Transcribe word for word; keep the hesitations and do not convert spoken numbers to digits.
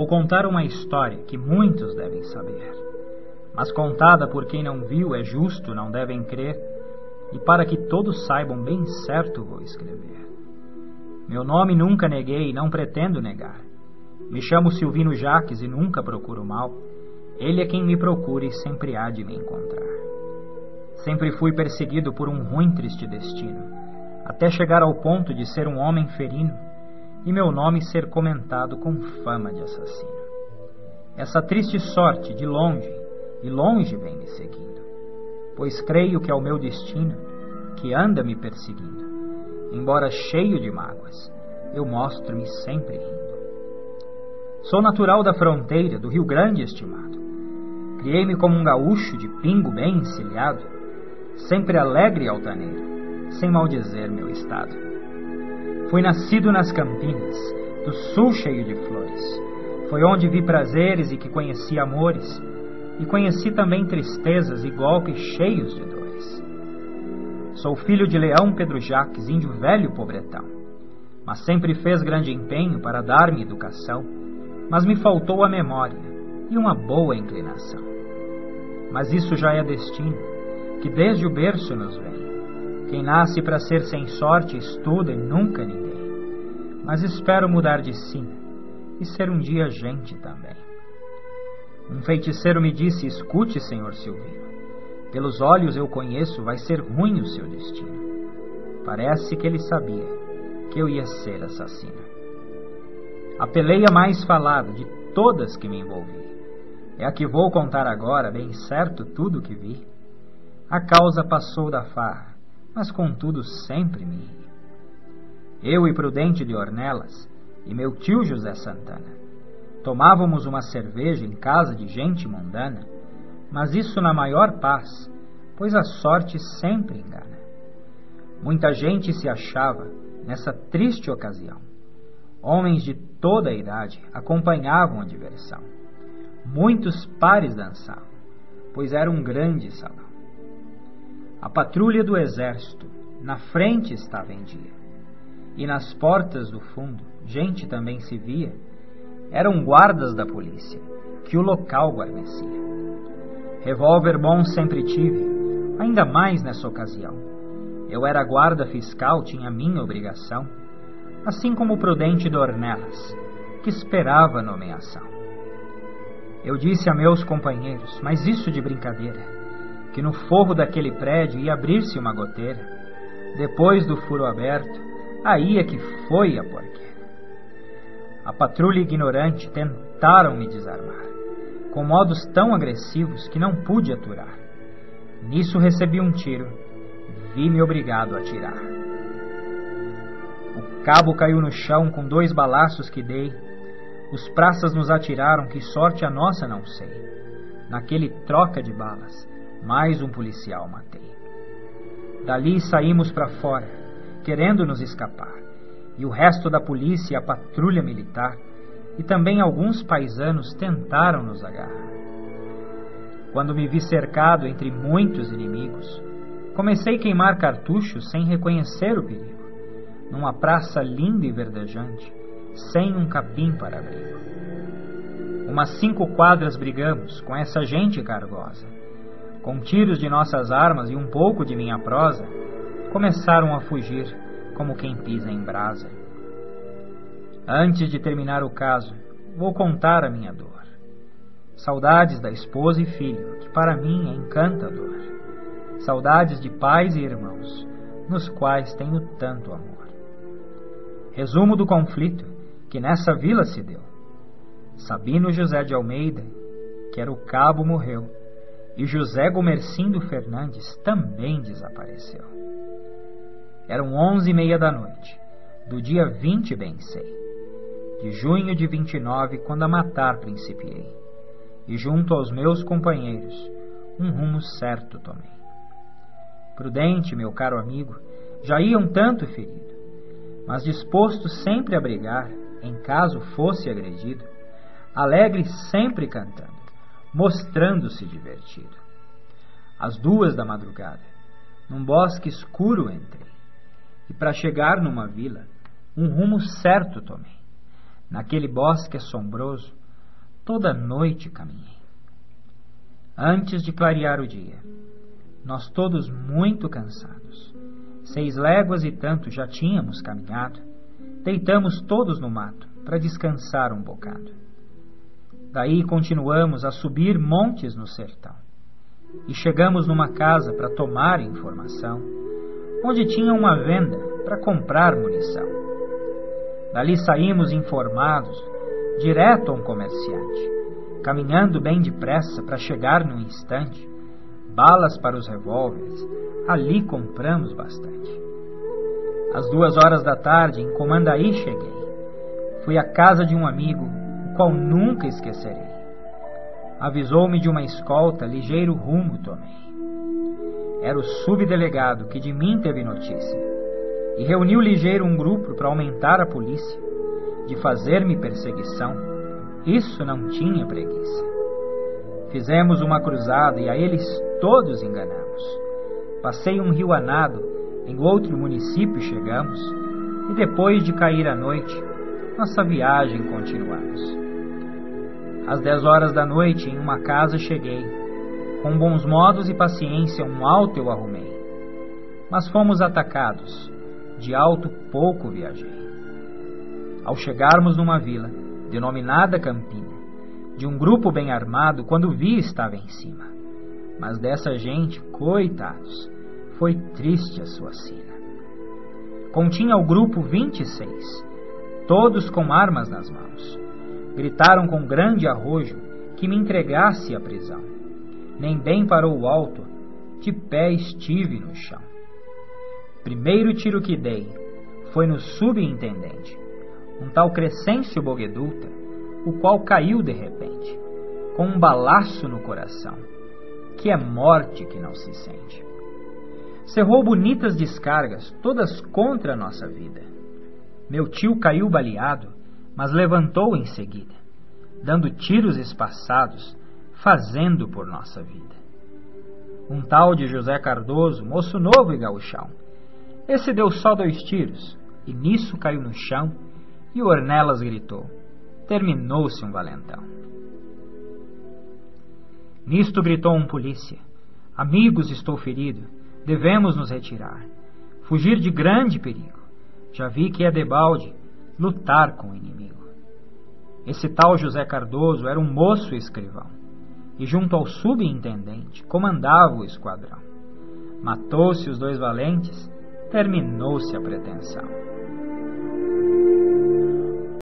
ou contar uma história que muitos devem saber, mas contada por quem não viu é justo, não devem crer, e para que todos saibam bem certo vou escrever. Meu nome nunca neguei e não pretendo negar. Me chamo Silvino Jaques e nunca procuro mal. Ele é quem me procura e sempre há de me encontrar. Sempre fui perseguido por um ruim triste destino, até chegar ao ponto de ser um homem ferino e meu nome ser comentado com fama de assassino. Essa triste sorte de longe e longe vem me seguindo, pois creio que é o meu destino que anda me perseguindo. Embora cheio de mágoas, eu mostro-me sempre rindo. Sou natural da fronteira, do Rio Grande estimado. Criei-me como um gaúcho de pingo bem encilhado, sempre alegre e altaneiro, sem maldizer meu estado. Fui nascido nas Campinas, do sul cheio de flores. Foi onde vi prazeres e que conheci amores, e conheci também tristezas e golpes cheios de dores. Sou filho de Leão Pedro Jacques, índio velho pobretão, mas sempre fez grande empenho para dar-me educação, mas me faltou a memória e uma boa inclinação. Mas isso já é destino, que desde o berço nos vem. Quem nasce para ser sem sorte estuda e nunca ninguém, mas espero mudar de sina e ser um dia gente também. Um feiticeiro me disse: escute, senhor Silvino, pelos olhos eu conheço, vai ser ruim o seu destino. Parece que ele sabia que eu ia ser assassino. A peleia mais falada de todas que me envolvi é a que vou contar agora, bem certo tudo o que vi. A causa passou da farra, mas contudo sempre me ri. Eu e Prudente de Ornelas e meu tio José Santana tomávamos uma cerveja em casa de gente mundana, mas isso na maior paz, pois a sorte sempre engana. Muita gente se achava nessa triste ocasião. Homens de toda a idade acompanhavam a diversão. Muitos pares dançavam, pois era um grande salão. A patrulha do exército na frente estava em dia, e nas portas do fundo gente também se via. Eram guardas da polícia que o local guarnecia. Revólver bom sempre tive, ainda mais nessa ocasião. Eu era guarda fiscal, tinha minha obrigação, assim como o Prudente de Ornelas, que esperava nomeação. Eu disse a meus companheiros, mas isso de brincadeira, que no forro daquele prédio ia abrir-se uma goteira. Depois do furo aberto, aí é que foi a porqueira. A patrulha ignorante tentaram me desarmar, com modos tão agressivos que não pude aturar. Nisso recebi um tiro, vi-me obrigado a atirar. O cabo caiu no chão com dois balaços que dei. Os praças nos atiraram, que sorte a nossa não sei. Naquele troca de balas, mais um policial matei. Dali saímos para fora, querendo nos escapar, e o resto da polícia e a patrulha militar e também alguns paisanos tentaram nos agarrar. Quando me vi cercado entre muitos inimigos, comecei a queimar cartuchos sem reconhecer o perigo, numa praça linda e verdejante, sem um capim para abrigo. Umas cinco quadras brigamos com essa gente cargosa. Com tiros de nossas armas e um pouco de minha prosa, começaram a fugir como quem pisa em brasa. Antes de terminar o caso, vou contar a minha dor. Saudades da esposa e filho, que para mim é encantador. Saudades de pais e irmãos, nos quais tenho tanto amor. Resumo do conflito que nessa vila se deu. Sabino José de Almeida, que era o cabo, morreu, e José Gomercindo Fernandes também desapareceu. Eram onze e meia da noite, do dia vinte, bem sei, de junho de vinte e nove, quando a matar principiei, e junto aos meus companheiros um rumo certo tomei. Prudente, meu caro amigo, já ia um tanto ferido, mas disposto sempre a brigar, em caso fosse agredido, alegre sempre cantando, mostrando-se divertido. Às duas da madrugada, num bosque escuro entrei, e para chegar numa vila, um rumo certo tomei. Naquele bosque assombroso, Toda noite caminhei, antes de clarear o dia. Nós todos muito cansados. Seis léguas e tanto já tínhamos caminhado. Deitamos todos no mato, para descansar um bocado. Daí continuamos a subir montes no sertão. E chegamos numa casa para tomar informação, onde tinha uma venda para comprar munição. Dali saímos informados, direto a um comerciante, caminhando bem depressa para chegar num instante. Balas para os revólveres, ali compramos bastante. Às duas horas da tarde, em Comandaí cheguei. Fui à casa de um amigo, o qual nunca esquecerei. Avisou-me de uma escolta, ligeiro rumo tomei. Era o subdelegado que de mim teve notícia, e reuniu ligeiro um grupo para aumentar a polícia, de fazer-me perseguição. Isso não tinha preguiça. Fizemos uma cruzada e a eles todos enganamos. Passei um rio a nado, em outro município chegamos, e depois de cair a noite, nossa viagem continuamos. Às dez horas da noite, em uma casa cheguei. Com bons modos e paciência, um alto eu arrumei. Mas fomos atacados, de alto pouco viajei. Ao chegarmos numa vila, denominada Campinas, de um grupo bem armado, quando vi estava em cima. Mas dessa gente, coitados, foi triste a sua sina. Continha o grupo vinte e seis, todos com armas nas mãos. Gritaram com grande arrojo que me entregasse à prisão. Nem bem parou o alto, de pé estive no chão. Primeiro tiro que dei foi no subintendente, um tal Crescêncio Bogueduta, o qual caiu de repente, com um balaço no coração, que é morte que não se sente. Cerrou bonitas descargas, todas contra a nossa vida. Meu tio caiu baleado, mas levantou em seguida, dando tiros espaçados, fazendo por nossa vida. Um tal de José Cardoso, moço novo e gauchão, esse deu só dois tiros, e nisso caiu no chão, e Ornelas gritou: terminou-se um valentão. Nisto gritou um polícia: amigos, estou ferido, devemos nos retirar, fugir de grande perigo, já vi que é debalde lutar com o inimigo. Esse tal José Cardoso era um moço escrivão, e junto ao subintendente comandava o esquadrão. Matou-se os dois valentes, terminou-se a pretensão.